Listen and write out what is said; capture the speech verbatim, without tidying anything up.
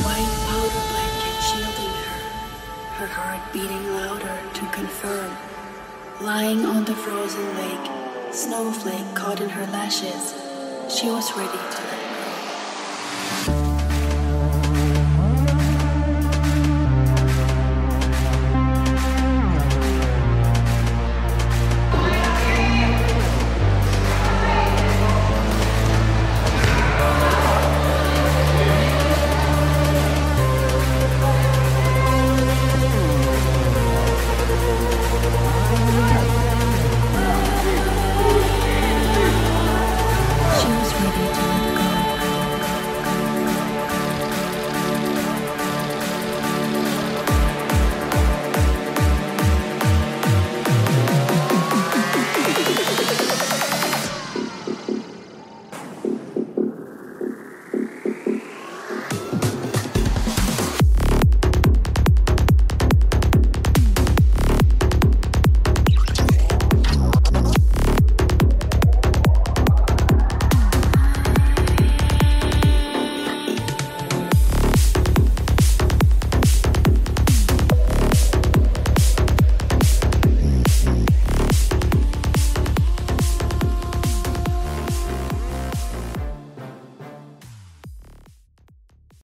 white powder blanket shielding her, her heart beating louder to confirm. Lying on the frozen lake, snowflake caught in her lashes, she was ready to